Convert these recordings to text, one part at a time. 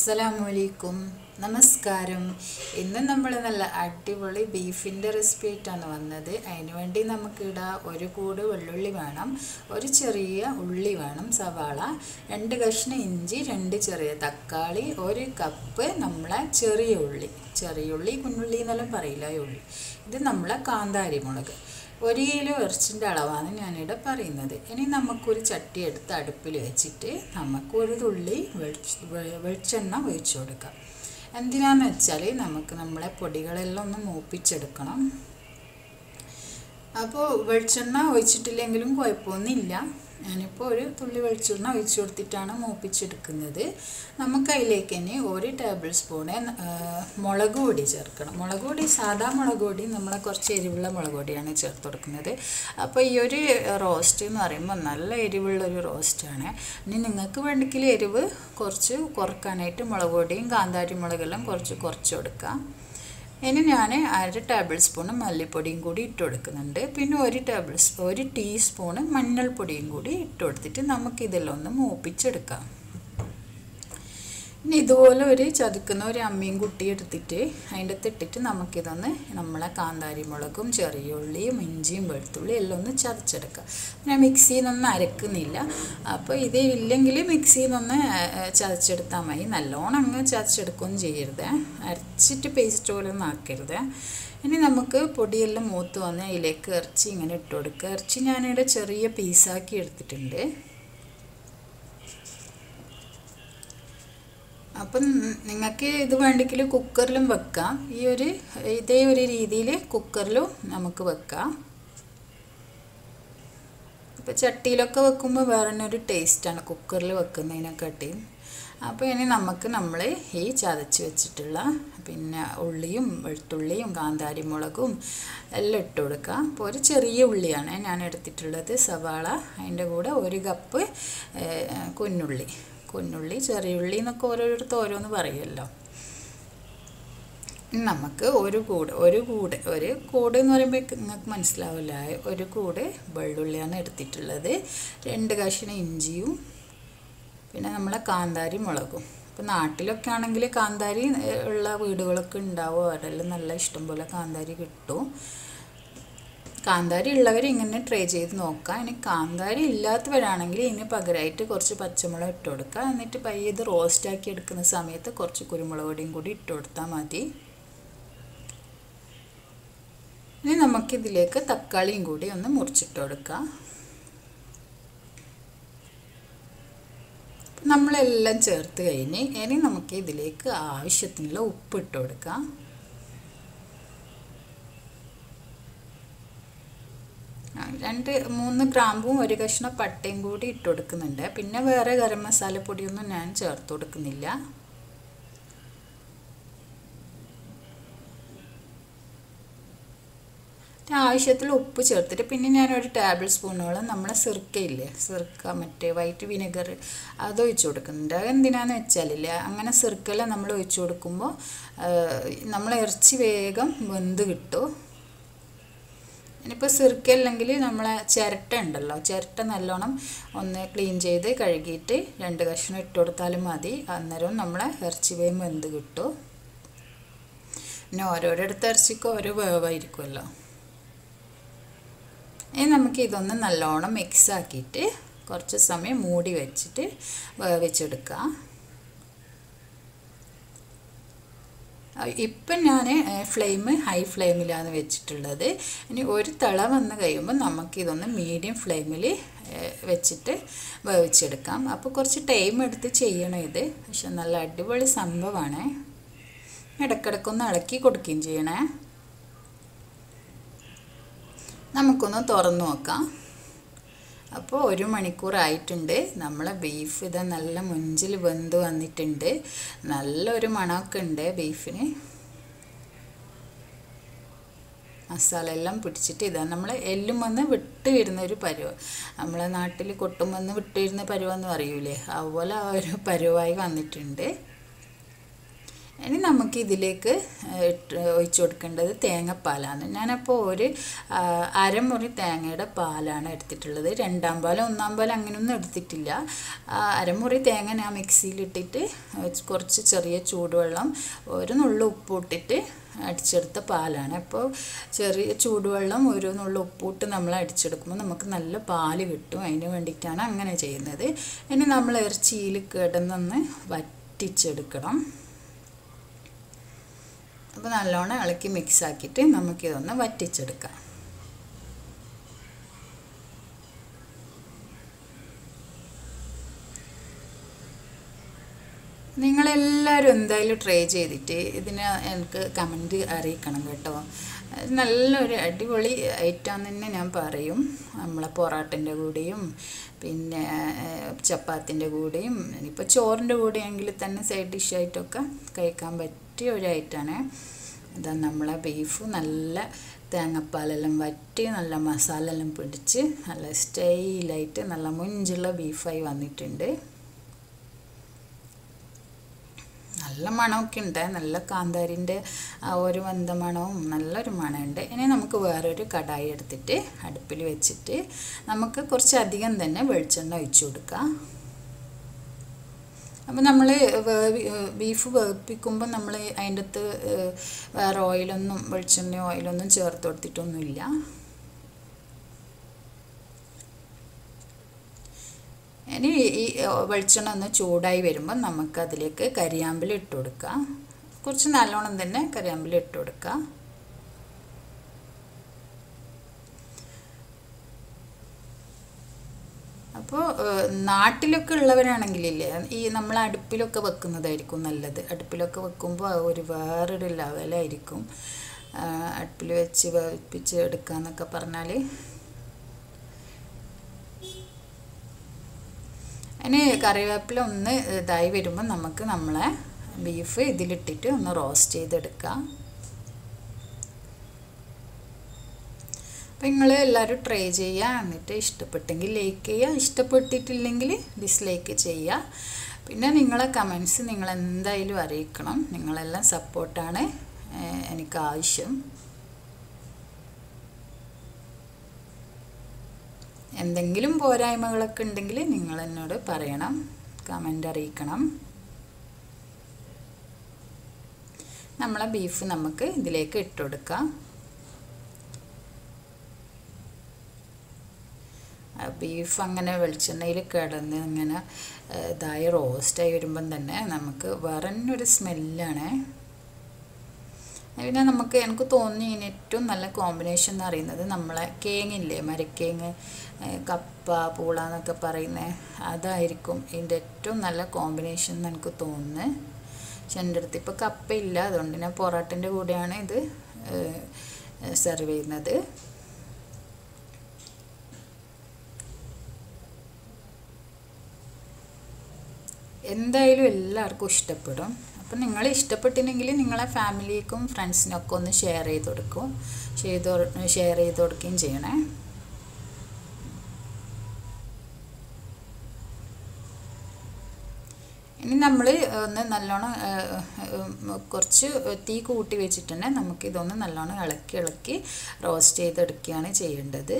Assalamualaikum. Namaskaram. Inna nammala nalla attipoli beef inde recipe aanu vannathu. Ayinu vendi namukku ida oru kodu vellulli venam, oru cheriya ulli venam, savala, rendu kashna inji, rendu cheriya takkali, oru cup nammala cheriya ulli kunnulli ennallam parayilla ulli. Idu nammala kaandari mulaku. Oru kilo erchinte alavanu njan ida parayunnathu. Ini namakku oru chatti eduthu aduppil vechitte namakku oru thulli velchanna oyichu kodukkam. And then we have And if you have a little bit of a tablespoon of molagodi, molagodi is a molagodi, and we have a molagodi. If you have a roast, you can roast it. I will add a tablespoon of malipoding goody to the pin or a tablespoon or a teaspoon of mandal pudding goody to the namaki the lona mo pitcherka. Nidolo rich Adakanori Amingutti at the day, and at the titan Amakidane, Namalakandari Molacum, Charioli, Minjim, Bertuli, Lona Chadchadaka. I mix in on Aracanilla, Apa they willingly mix in on the Chadchadamain alone, and the Chadchadconjir there, a chitty paste or a marker there. And in Amaka podiella motona, elekerching and a todkerching and a cherry pizza kirtitinde. अपन निंगाके इधर बंडे के लिए cook कर लें बक्का ये वाले इधर ये वाले रीडी ले कुक कर लो नमक बक्का अपन चट्टी लक्का बक्कुम्बा बारने वाले टेस्ट आना कुक कर ले बक्का नहीं ना कटे अपन ये नमक नम्बरे ही चादच्ची वच्चटला अपन उल्लियों बर्तुल्लियों गांधारी मोलगुम लट्टोड़का पौरचरीय उल्लियाँ ना ना नेट तिटला ते सवाला इन्दर गोड़ा ओरी गप्पे कोन्नुल्ली ചെറിയുള്ളി എന്നൊക്കെ ഓരോരുത്തർ ഓരോന്ന് പറയല്ലോ നമുക്ക് ഒരു കൂട് എന്ന് പറയുമ്പോൾ നിങ്ങൾക്ക് മനസ്സിലാവില്ല ഒരു കൂട് വെള്ളുള്ളിയാണ് എടുത്തിട്ടുള്ളത് രണ്ട് കഷ്ണം ഇഞ്ചിയും പിന്നെ നമ്മൾ കാന്താരി മുളകും അപ്പോൾ നാട്ടിലൊക്കെ ആണെങ്കിൽ കാന്താരി ഉള്ള വീടുകളൊക്കെ ഉണ്ടാവും അതെല്ലാം നല്ല ഇഷ്ടം പോലെ കാന്താരി കിട്ടും Kandari lover in a trajay noca and a kandari lathveranangli in a pagrite, corchapachamala todka, and it by the roast a kid can summate the corchacurimaloading goody torta mati. Ninamaki the lake a takali goody on the murchitodka. Namla chertha any namaki the lake a vishatin low put todka. And moon the crambo, irrigation of patting good eat to the cananda, pinnever a garamasala put in the nancher to the canilla. I shall look picture the pinning and a tablespoon or a number circle, circumate, white vinegar, other each other canda, and then a chalilla, and a circle and number each other cumbo, number chivagum, one the vito. And if a circle langly, number charitan, alonum on the clean jade, carigate, and the gashnet totalimadi, and their own number, herchivem and the gutto. No, I ordered thirsico or a white color. In amaki don an alonum exakite, corchesame moody vegete, vechudka. Ippen a flame, high flame, and vegetable. And you order Tala and the Gayuma, Namaki on the medium flame, vegetable, Vavicedicum. Apocorci time at the Chayana, Shanala, Dibble Sambavane, at a Katakona, a key could kinjana Namakona Toranoka. അപ്പോൾ ഒരു മണിക്കൂർ ആയിട്ടുണ്ട് നമ്മളെ beef ഇത നല്ല മുഞ്ചിൽ വെന്തു വന്നിട്ടുണ്ട് നല്ലൊരു മണമൊക്കെ ഉണ്ട് ബീഫിന് മസാല എല്ലാം പിടിച്ചിട്ട് ഇതാ നമ്മളെ എല്ലും വന്ന് വിട്ട് വരുന്ന ഒരു പരുവം നമ്മളെ നാട്ടിൽ കൊട്ടും വന്ന് വിട്ട് വരുന്ന പരുവം എന്ന് അറിയൂലേ അതുപോലെ ഒരു പരുവായി വന്നിട്ടുണ്ട് ഇനി നമുക്ക് ഇതിലേക്ക് ഒഴിച്ചു കൊടുക്കേണ്ടത് തേങ്ങപ്പാലാണ്. ഞാനപ്പോൾ ഒരു അരമുറി തേങ്ങയുടെ പാലാണ് എടുത്തിട്ടുള്ളത്. രണ്ടാം പാലും ഒന്നാം പാലും അങ്ങനെയൊന്നും എടുത്തിട്ടില്ല. അരമുറി തേങ്ങ ഞാൻ മിക്സിയിലിട്ടിട്ട് കുറച്ച് ചെറിയ ചൂടുവെള്ളം ഒരു നുള്ള ഉപ്പിട്ടിട്ട് അടിച്ചെടുത്ത പാലാണ്. അപ്പോൾ ചെറിയ ചൂടുവെള്ളം ഒരു നുള്ള ഉപ്പിട്ട് നമ്മൾ അടിച്ചെടുക്കുമ്പോൾ നമുക്ക് നല്ല പാല് കിട്ടും. അതിന് വേണ്ടിയിട്ടാണ് അങ്ങനെ ചെയ്യുന്നത്. ഇനി നമ്മൾ ഇറച്ചിയിൽ കിടന്നൊന്ന് വറ്റിച്ചെടുക്കണം. അപ്പോൾ നല്ലോണം ഇളക്കി മിക്സ് ആക്കിയിട്ട് നമുക്കിതൊന്ന് വറ്റിച്ചെടുക്കാം. നിങ്ങളെല്ലാവരും എന്തായാലും ട്രൈ ചെയ്തിട്ട് ഇതിനെ എനിക്ക് കമൻറ്റ് അറിയിക്കണം കേട്ടോ. നല്ലൊരു അടിപൊളി ഐറ്റം തന്നെ ഞാൻ പറയും. നമ്മളെ പൊറാട്ടൻ്റെ കൂടെയും പിന്നെ ചപ്പാത്തിൻ്റെ കൂടെയും ഇനിയിപ്പോൾ ചോറിൻ്റെ കൂടെയെങ്കിൽ തന്നെ സൈഡ് ഡിഷായിട്ടൊക്കെ കഴിക്കാൻ പറ്റിയ ഒരു ഐറ്റമാണ്. ഇതാ നമ്മളെ ബീഫ് നല്ല തേങ്ങാപ്പാലെല്ലാം വറ്റി നല്ല മസാല എല്ലാം പിടിച്ച് നല്ല സ്റ്റൈലായിട്ട് നല്ല മുഞ്ചുള്ള ബീഫായി വന്നിട്ടുണ്ട്. നല്ല മണമൊക്കെ ഉണ്ട്. നല്ല കാന്താരിൻ്റെ ആ ഒരു വെന്ത മണവും നല്ലൊരു മണമുണ്ട്. ഇനി നമുക്ക് വേറൊരു കടായി എടുത്തിട്ട് അടുപ്പിൽ വെച്ചിട്ട് നമുക്ക് കുറച്ചധികം തന്നെ വെളിച്ചെണ്ണ ഒഴിച്ചു കൊടുക്കാം. അപ്പോൾ നമ്മൾ ബീഫ് വേവിക്കുമ്പോൾ നമ്മൾ അതിൻ്റെ അകത്ത് വേറെ ഓയിലൊന്നും വെളിച്ചെണ്ണയോ ഓയിലൊന്നും ചേർത്ത് കൊടുത്തിട്ടൊന്നുമില്ല. ഇനി ഈ വെളിച്ചെണ്ണ ഒന്ന് ചൂടായി വരുമ്പോൾ നമുക്കതിലേക്ക് കരിയാമ്പില ഇട്ട് കൊടുക്കാം. കുറച്ച് നല്ലോണം തന്നെ കരിയാമ്പില ഇട്ട് കൊടുക്കാം. അപ്പോൾ നാട്ടിലൊക്കെ ഉള്ളവരാണെങ്കിലില്ലേ ഈ നമ്മൾ അടുപ്പിലൊക്കെ വെക്കുന്നതായിരിക്കും നല്ലത്. അടുപ്പിലൊക്കെ വെക്കുമ്പോൾ ഒരു വേറൊരു ലെവലായിരിക്കും. അടുപ്പിൽ വെച്ച് വേവിപ്പിച്ച് എടുക്കാമെന്നൊക്കെ പറഞ്ഞാൽ. അതിന് കറിവേപ്പില ഒന്ന് ഇതായി വരുമ്പോൾ നമുക്ക് നമ്മളെ ബീഫ് ഇതിലിട്ടിട്ട് ഒന്ന് റോസ്റ്റ് ചെയ്തെടുക്കാം. അപ്പം നിങ്ങൾ എല്ലാവരും ട്രൈ ചെയ്യുക. എന്നിട്ട് ഇഷ്ടപ്പെട്ടെങ്കിൽ ലൈക്ക് ചെയ്യുക, ഇഷ്ടപ്പെട്ടിട്ടില്ലെങ്കിൽ ഡിസ്ലൈക്ക് ചെയ്യുക. പിന്നെ നിങ്ങളെ കമൻറ്റ്സ് നിങ്ങളെന്തായാലും അറിയിക്കണം. നിങ്ങളെല്ലാം സപ്പോർട്ടാണ് എനിക്ക് ആവശ്യം. എന്തെങ്കിലും പോരായ്മകളൊക്കെ ഉണ്ടെങ്കിൽ നിങ്ങൾ എന്നോട് പറയണം, കമൻ്റ് അറിയിക്കണം. നമ്മളെ ബീഫ് നമുക്ക് ഇതിലേക്ക് ഇട്ട് കൊടുക്കാം. ബീഫ് അങ്ങനെ വെളിച്ചെണ്ണയിൽ കിടന്ന് ഇങ്ങനെ ഇതായി റോസ്റ്റായി വരുമ്പം തന്നെ നമുക്ക് വേറൊരു സ്മെല്ലാണ്. പിന്നെ എനിക്ക് തോന്നി ഇതിന് ഏറ്റവും നല്ല കോമ്പിനേഷൻ എന്ന് പറയുന്നത് നമ്മളെ കേങ്ങില്ലേ, മരക്കേങ്ങ്, കപ്പ, പൂള എന്നൊക്കെ പറയുന്നത്, അതായിരിക്കും ഇതിൻ്റെ ഏറ്റവും നല്ല കോമ്പിനേഷൻ എന്ന് എനിക്ക് തോന്നുന്നു. പക്ഷെ എൻ്റെ അടുത്ത് ഇപ്പോൾ കപ്പയില്ല, അതുകൊണ്ട് ഞാൻ പൊറോട്ടൻ്റെ കൂടെയാണ് ഇത് സെർവ് ചെയ്യുന്നത്. എന്തായാലും എല്ലാവർക്കും ഇഷ്ടപ്പെടും. അപ്പം നിങ്ങൾ ഇഷ്ടപ്പെട്ടില്ലെങ്കിൽ നിങ്ങളെ ഫാമിലിക്കും ഫ്രണ്ട്സിനൊക്കെ ഒന്ന് ഷെയർ ചെയ്ത് കൊടുക്കുകയും ചെയ്യണേ. ഇനി നമ്മൾ ഒന്ന് നല്ലോണം കുറച്ച് തീ കൂട്ടി വെച്ചിട്ടുണ്ടെങ്കിൽ നമുക്കിതൊന്ന് നല്ലോണം ഇളക്കി റോസ്റ്റ് ചെയ്തെടുക്കുകയാണ് ചെയ്യേണ്ടത്.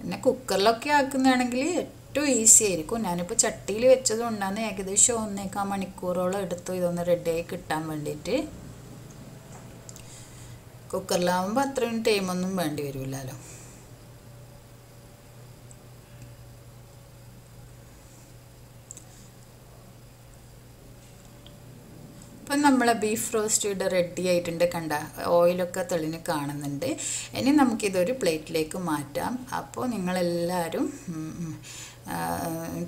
പിന്നെ കുക്കറിലൊക്കെ ആക്കുന്നതാണെങ്കിൽ ഏറ്റവും ഈസി ആയിരിക്കും. ഞാനിപ്പോൾ ചട്ടിയിൽ വെച്ചത് കൊണ്ടാണ് ഏകദേശം 1.25 മണിക്കൂറോളം എടുത്തു ഇതൊന്ന് റെഡിയായി കിട്ടാൻ വേണ്ടിയിട്ട്. കുക്കറിലാവുമ്പോൾ അത്രയും ടൈമൊന്നും വേണ്ടി വരില്ലല്ലോ. അപ്പം നമ്മളെ ബീഫ് റോസ്റ്റ് ഇവിടെ റെഡി ആയിട്ടുണ്ട്. കണ്ട ഓയിലൊക്കെ തെളിഞ്ഞ് കാണുന്നുണ്ട്. ഇനി നമുക്കിതൊരു പ്ലേറ്റിലേക്ക് മാറ്റാം. അപ്പോൾ നിങ്ങളെല്ലാവരും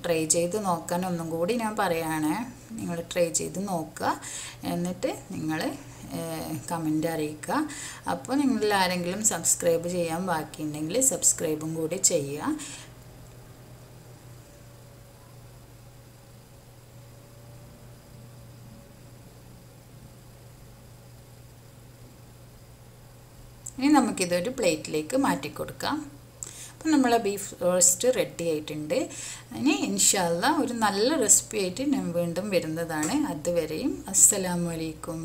ട്രൈ ചെയ്ത് നോക്കാൻ ഒന്നും കൂടി ഞാൻ പറയുകയാണ്. നിങ്ങൾ ട്രൈ ചെയ്ത് നോക്കുക, എന്നിട്ട് നിങ്ങൾ കമൻ്റ് അറിയിക്കുക. അപ്പോൾ നിങ്ങളാരെങ്കിലും സബ്സ്ക്രൈബ് ചെയ്യാൻ ബാക്കിയുണ്ടെങ്കിൽ സബ്സ്ക്രൈബും കൂടി ചെയ്യുക. ഇനി നമുക്ക് ഇതൊരു പ്ലേറ്റിലേക്ക് മാറ്റി കൊടുക്കാം. അപ്പോൾ നമ്മുടെ ബീഫ് റോസ്റ്റ് റെഡി ആയിട്ടുണ്ട്. ഇനി ഇൻഷാല്ലാ ഒരു നല്ല റെസിപ്പി ആയിട്ട് ഞാൻ വീണ്ടും വരുന്നതാണ്. അതുവരെയും അസ്സലാമു അലൈക്കും.